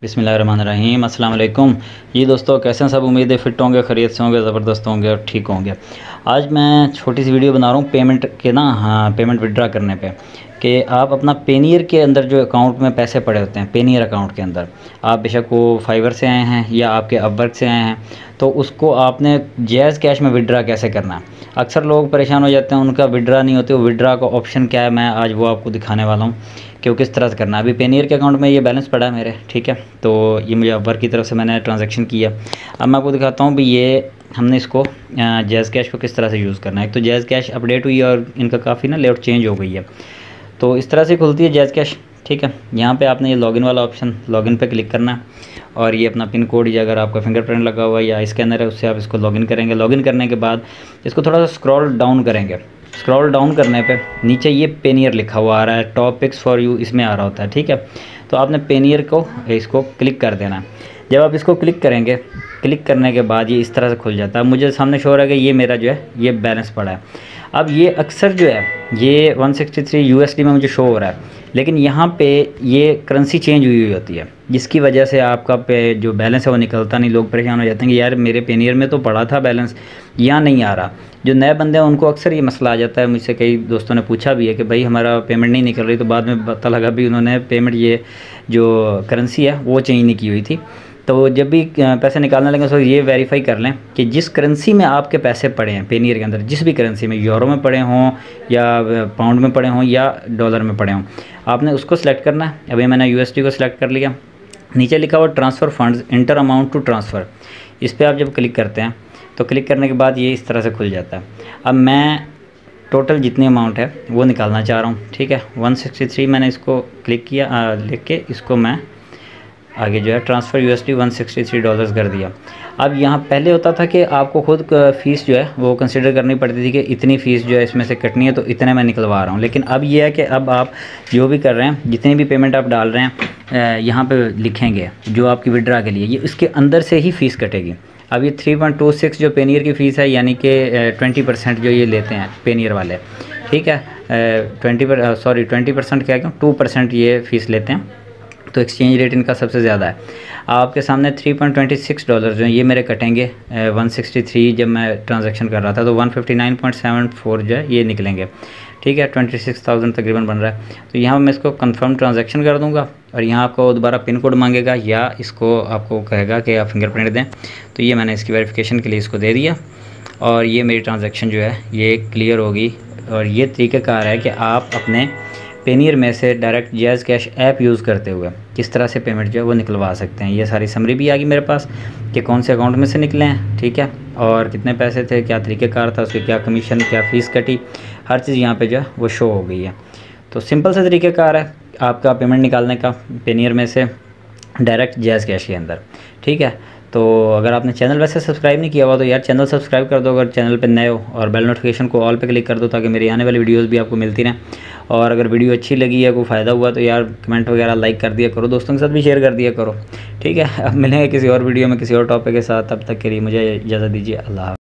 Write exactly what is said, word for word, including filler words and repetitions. बिस्मिल्लाहिर्रहमानिर्रहीम। अस्सलाम वालेकुम। ये दोस्तों कैसे हैं सब, उम्मीद है फिट होंगे, खैरियत से होंगे, ज़बरदस्त होंगे और ठीक होंगे। आज मैं छोटी सी वीडियो बना रहा हूँ पेमेंट के ना हाँ पेमेंट विड्रा करने पे, कि आप अपना पेनीयर के अंदर जो अकाउंट में पैसे पड़े होते हैं पेनीयर अकाउंट के अंदर, आप बेशक वो फाइवर से आए हैं या आपके अपवर्क से आए हैं, तो उसको आपने जैज़ कैश में विड्रा कैसे करना है। अक्सर लोग परेशान हो जाते हैं, उनका विड्रा नहीं होते। वो विड्रा का ऑप्शन क्या है, मैं आज वो आपको दिखाने वाला हूँ कि वो किस तरह से करना है। अभी पेनीयर के अकाउंट में ये बैलेंस पड़ा है मेरे, ठीक है, तो ये मुझे अपवर्क की तरफ से मैंने ट्रांजेक्शन किया। अब मैं आपको दिखाता हूँ भी ये हमने इसको जैज़ कैश को किस तरह से यूज़ करना है। एक तो जैज़ कैश अपडेट हुई है और इनका काफ़ी ना लेआउट चेंज हो गई है, तो इस तरह से खुलती है जैज़ कैश, ठीक है। यहाँ पे आपने ये लॉगिन वाला ऑप्शन, लॉगिन पे क्लिक करना है और ये अपना पिन कोड या अगर आपका फिंगरप्रिंट लगा हुआ है या स्कैनर है उससे आप इसको लॉगिन करेंगे। लॉगिन करने के बाद इसको थोड़ा सा स्क्रॉल डाउन करेंगे। स्क्रॉल डाउन करने पे नीचे ये पेनीयर लिखा हुआ आ रहा है, टॉप पिक्स फॉर यू इसमें आ रहा होता है, ठीक है। तो आपने पेनीयर को इसको क्लिक कर देना है। जब आप इसको क्लिक करेंगे, क्लिक करने के बाद ये इस तरह से खुल जाता है। मुझे सामने शो हो रहा है कि ये मेरा जो है ये बैलेंस पड़ा है। अब ये अक्सर जो है ये वन सिक्स्टी थ्री यूएसडी में मुझे शो हो रहा है, लेकिन यहाँ पे ये करेंसी चेंज हुई हुई होती है, जिसकी वजह से आपका पे जो बैलेंस है वो निकलता नहीं। लोग परेशान हो जाते हैं कि यार मेरे पेनीयर में तो पड़ा था बैलेंस, यहाँ नहीं आ रहा। जो नए बंदे हैं उनको अक्सर ये मसला आ जाता है। मुझसे कई दोस्तों ने पूछा भी है कि भाई हमारा पेमेंट नहीं निकल रही, तो बाद में पता लगा भी उन्होंने पेमेंट ये जो करेंसी है वो चेंज नहीं की हुई थी। तो जब भी पैसे निकालने लगे तो ये वेरीफाई कर लें कि जिस करेंसी में आपके पैसे पड़े हैं पेनीयर के अंदर, जिस भी करेंसी में, यूरो में पड़े हों या पाउंड में पड़े हों या डॉलर में पड़े हों, आपने उसको सिलेक्ट करना है। अभी मैंने यूएसडी को सिलेक्ट कर लिया। नीचे लिखा हुआ transfer funds, inter amount to transfer, इस पर आप जब क्लिक करते हैं तो क्लिक करने के बाद ये इस तरह से खुल जाता है। अब मैं टोटल जितनी अमाउंट है वो निकालना चाह रहा हूँ, ठीक है। वन सिक्स्टी थ्री मैंने इसको क्लिक किया, लिख के इसको मैं आगे जो है transfer USD one sixty three dollars कर दिया। अब यहाँ पहले होता था कि आपको खुद फ़ीस जो है वो कंसिडर करनी पड़ती थी कि इतनी फ़ीस जो है इसमें से कटनी है तो इतने मैं निकलवा रहा हूँ, लेकिन अब ये है कि अब आप जो भी कर रहे हैं, जितनी भी पेमेंट आप डाल रहे हैं यहाँ पे लिखेंगे जो आपकी विड्रा के लिए, ये उसके अंदर से ही फ़ीस कटेगी। अब ये थ्री पॉइंट टू सिक्स जो पेनीयर की फ़ीस है, यानी कि ट्वेंटी परसेंट जो ये लेते हैं पेनीयर वाले, ठीक है, ट्वेंटी पर सॉरी ट्वेंटी परसेंट क्या कहूँ टू परसेंट ये फ़ीस लेते हैं, तो एक्सचेंज रेट इनका सबसे ज़्यादा है। आपके सामने three point two six dollar जो हैं ये मेरे कटेंगे वन सिक्स्टी थ्री जब मैं ट्रांजैक्शन कर रहा था, तो one fifty nine point seven four जो है ये निकलेंगे, ठीक है। छब्बीस हज़ार तकरीबन बन रहा है। तो यहाँ मैं इसको कंफर्म ट्रांजैक्शन कर दूंगा और यहाँ आपको दोबारा पिन कोड मांगेगा या इसको आपको कहेगा कि आप फिंगरप्रिंट दें, तो ये मैंने इसकी वेरिफिकेशन के लिए इसको दे दिया और ये मेरी ट्रांजैक्शन जो है ये क्लियर होगी। और ये तरीक़ाकार है कि आप अपने पेनीयर में से direct JazzCash app use करते हुए किस तरह से पेमेंट जो है वो निकलवा सकते हैं। ये सारी समरी भी आ गई मेरे पास कि कौन से अकाउंट में से निकले हैं, ठीक है, और कितने पैसे थे, क्या तरीक़ेकार था, उसके क्या कमीशन, क्या फ़ीस कटी, हर चीज़ यहाँ पे जो है वो शो हो गई है। तो सिंपल सा तरीक़ेकार है आपका पेमेंट निकालने का पेनीयर में से डायरेक्ट जैज़ कैश के अंदर, ठीक है। तो अगर आपने चैनल वैसे सब्सक्राइब नहीं किया हुआ तो यार चैनल सब्सक्राइब कर दो अगर चैनल पे नए हो, और बेल नोटिफिकेशन को ऑल पे क्लिक कर दो ताकि मेरी आने वाली वीडियोस भी आपको मिलती रहें। और अगर वीडियो अच्छी लगी या कोई फ़ायदा हुआ तो यार कमेंट वगैरह लाइक कर दिया करो, दोस्तों के साथ भी शेयर कर दिया करो, ठीक है। अब मिलेंगे किसी और वीडियो में किसी और टॉपिक के साथ, तब तक के लिए मुझे इजाज़त दीजिए, अल्लाह हाफ़िज़।